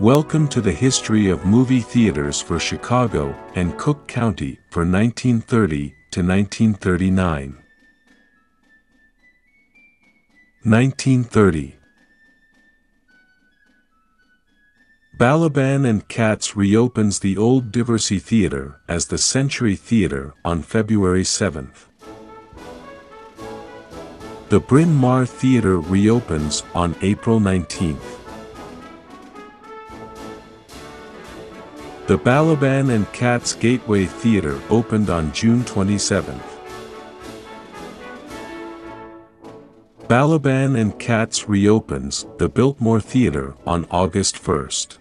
Welcome to the history of movie theaters for Chicago and Cook County for 1930 to 1939. 1930. Balaban and Katz reopens the old Diversey Theater as the Century Theater on February 7th. The Bryn Mawr Theater reopens on April 19th. The Balaban and Katz Gateway Theater opened on June 27th. Balaban and Katz reopens the Biltmore Theater on August 1st.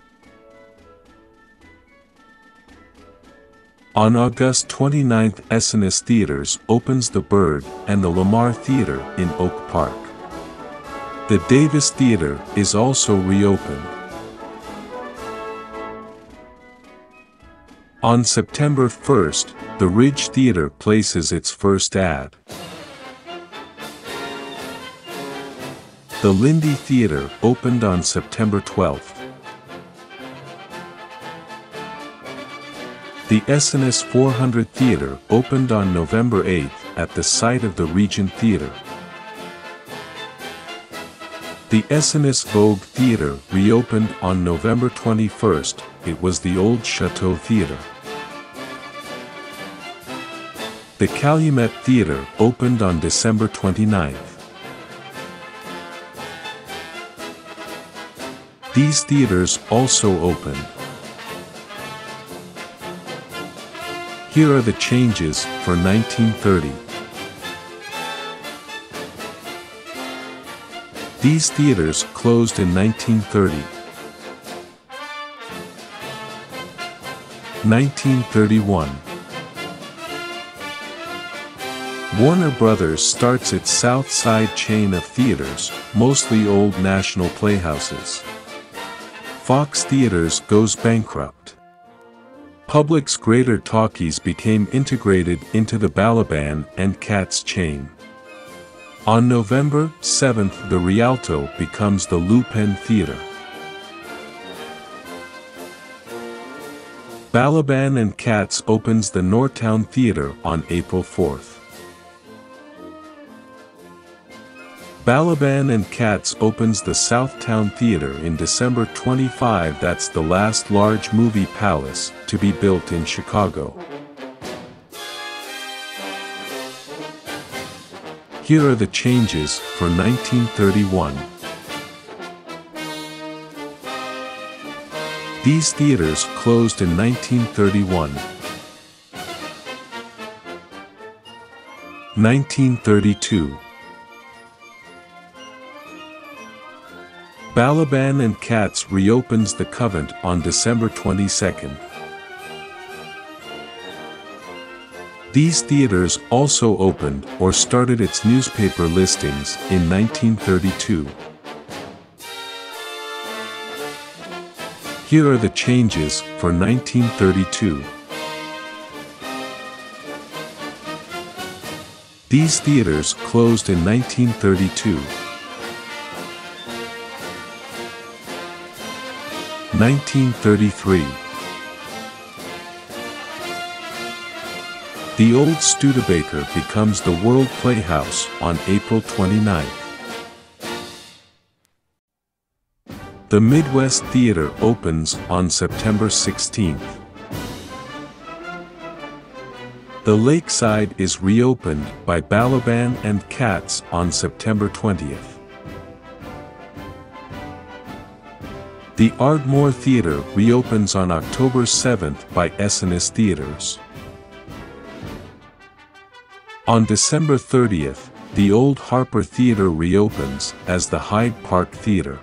On August 29th, Essaness Theatres opens the Byrd and the Lamar Theater in Oak Park. The Davis Theater is also reopened. On September 1st, the Ridge Theater places its first ad. The Lindy Theater opened on September 12th. The Essaness 400 Theater opened on November 8th at the site of the Regent Theater. The Essaness Vogue Theater reopened on November 21st. It was the old Chateau Theater. The Calumet Theater opened on December 29th. These theaters also opened. Here are the changes for 1930. These theaters closed in 1930. 1931. Warner Brothers starts its South Side chain of theaters, mostly old National Playhouses. Fox Theaters goes bankrupt. Public's Greater Talkies became integrated into the Balaban and Katz chain. On November 7th, the Rialto becomes the Lupin Theater. Balaban and Katz opens the Northtown Theater on April 4th. Balaban and Katz opens the Southtown Theater in December 25. That's the last large movie palace to be built in Chicago. Here are the changes for 1931. These theaters closed in 1931. 1932. Balaban and Katz reopens the Covent on December 22nd. These theaters also opened or started its newspaper listings in 1932. Here are the changes for 1932. These theaters closed in 1932. 1933. The Old Studebaker becomes the World Playhouse on April 29th. The Midwest Theater opens on September 16th. The Lakeside is reopened by Balaban and Katz on September 20th. The Ardmore Theater reopens on October 7th by Essaness Theaters. On December 30th, the Old Harper Theater reopens as the Hyde Park Theater.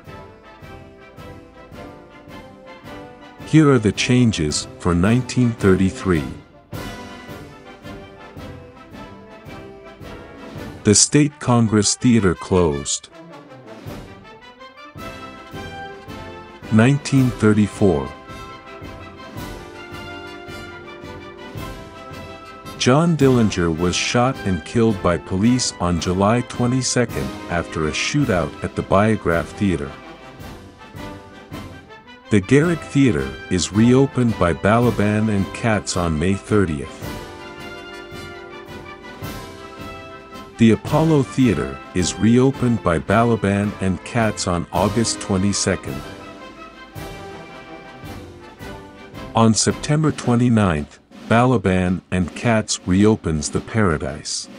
Here are the changes for 1933. The State Congress Theater closed. 1934. John Dillinger was shot and killed by police on July 22nd after a shootout at the Biograph Theater. The Garrick Theater is reopened by Balaban and Katz on May 30th. The Apollo Theater is reopened by Balaban and Katz on August 22nd. On September 29th, Balaban and Katz reopens the Paradise.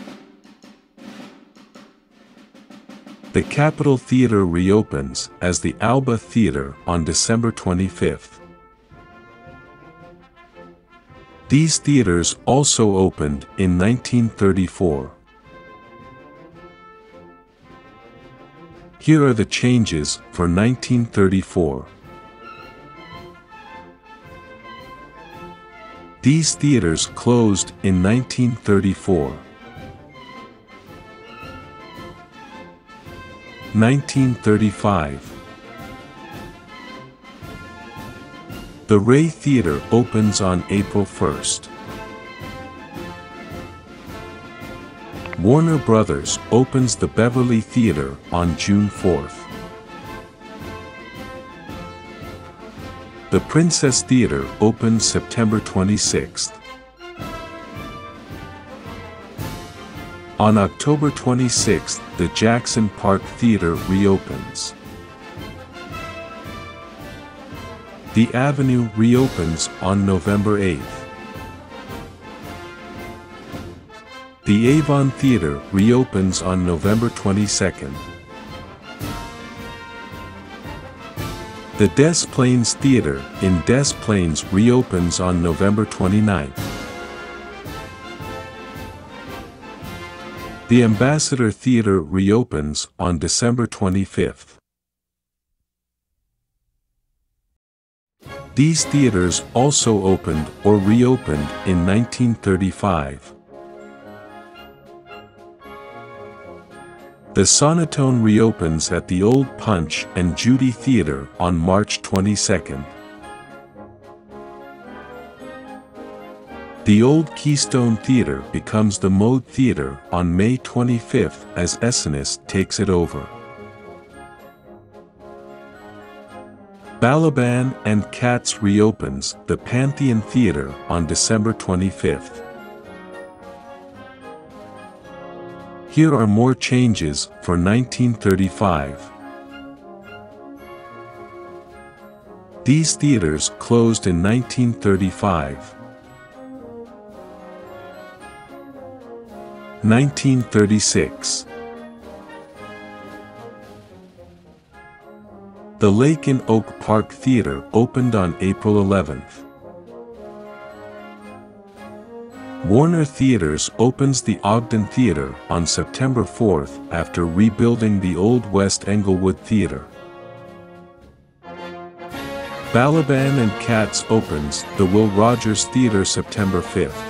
The Capitol Theater reopens as the Alba Theater on December 25th. These theaters also opened in 1934. Here are the changes for 1934. These theaters closed in 1934. 1935. The Ray Theater opens on April 1st. Warner Brothers opens the Beverly Theater on June 4th. The Princess Theater opens September 26th. On October 26th, the Jackson Park Theater reopens. The Avenue reopens on November 8th. The Avon Theater reopens on November 22nd. The Des Plaines Theater in Des Plaines reopens on November 29th. The Ambassador Theater reopens on December 25th. These theaters also opened or reopened in 1935. The Sonotone reopens at the Old Punch and Judy Theater on March 22nd. The Old Keystone Theater becomes the Mode Theater on May 25th as Essaness takes it over. Balaban and Katz reopens the Pantheon Theater on December 25th. Here are more changes for 1935. These theaters closed in 1935. 1936. The Lake and Oak Park Theater opened on April 11th. Warner Theaters opens the Ogden Theater on September 4th after rebuilding the Old West Englewood Theater. Balaban and Katz opens the Will Rogers Theater September 5th.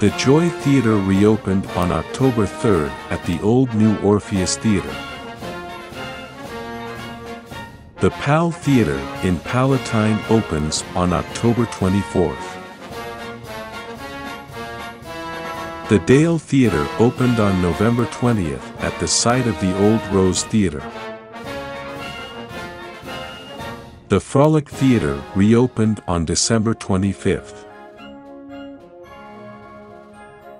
The Joy Theater reopened on October 3rd at the Old New Orpheus Theater. The Powell Theater in Palatine opens on October 24th. The Dale Theater opened on November 20th at the site of the Old Rose Theater. The Frolic Theater reopened on December 25th.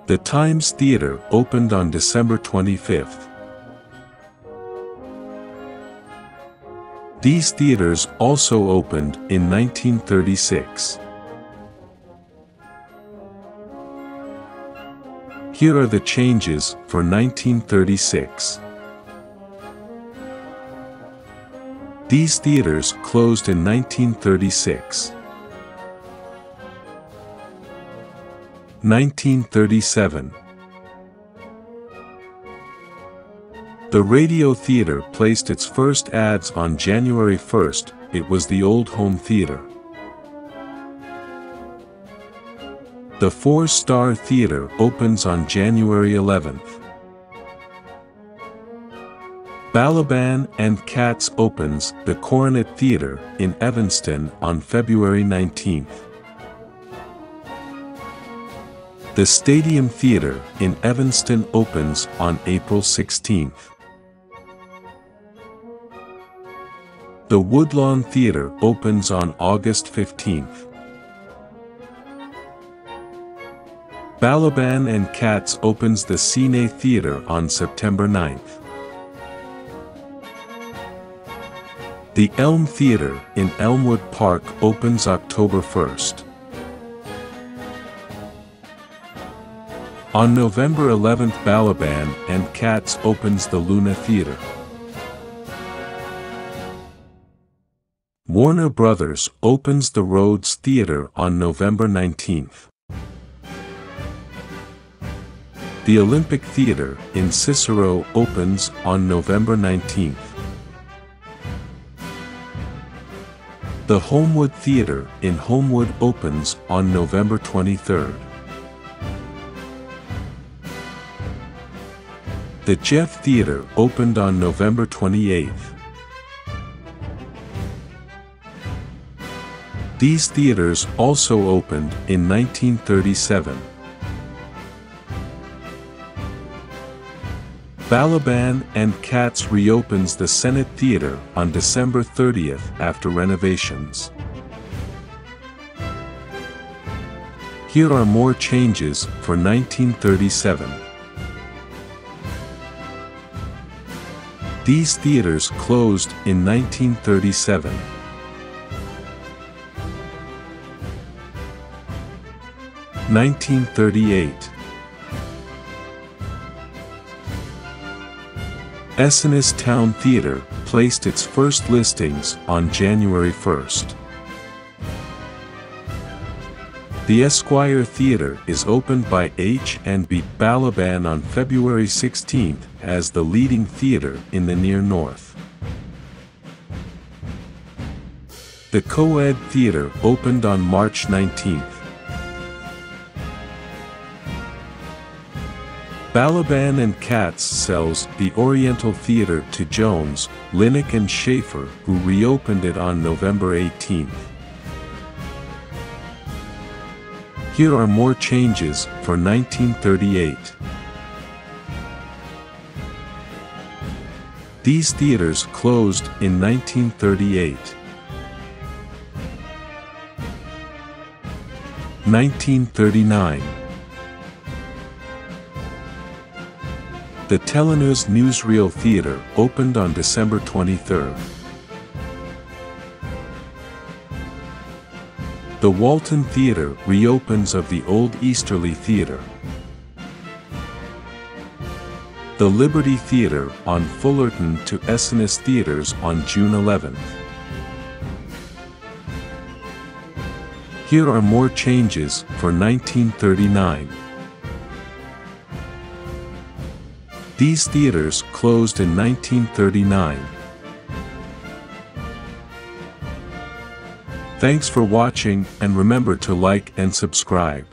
The Times Theater opened on December 25th. These theaters also opened in 1936. Here are the changes for 1936. These theaters closed in 1936. 1937. The Radio Theater placed its first ads on January 1st, it was the Old Home Theater. The Four Star Theater opens on January 11th. Balaban and Katz opens the Coronet Theater in Evanston on February 19th. The Stadium Theater in Evanston opens on April 16th. The Woodlawn Theater opens on August 15th. Balaban and Katz opens the Cine Theater on September 9th. The Elm Theater in Elmwood Park opens October 1st. On November 11th, Balaban and Katz opens the Luna Theater. Warner Brothers opens the Rhodes Theater on November 19th. The Olympic Theater in Cicero opens on November 19th. The Homewood Theater in Homewood opens on November 23rd. The Jeff Theater opened on November 28th. These theaters also opened in 1937. Balaban and Katz reopens the Senate Theater on December 30th after renovations. Here are more changes for 1937. These theaters closed in 1937. Essaness Town Theater placed its first listings on January 1st. The Esquire Theater is opened by H&B Balaban on February 16th as the leading theater in the Near North. The Co-Ed Theater opened on March 19th. Balaban and Katz sells the Oriental Theater to Jones, Linick and Schaefer, who reopened it on November 18th. Here are more changes for 1938. These theaters closed in 1938. 1939. The Telenews Newsreel Theater opened on December 23rd. The Walton Theater reopens of the Old Easterly Theater. The Liberty Theater on Fullerton to Essaness Theaters on June 11th. Here are more changes for 1939. These theaters closed in 1939. Thanks for watching, and remember to like and subscribe.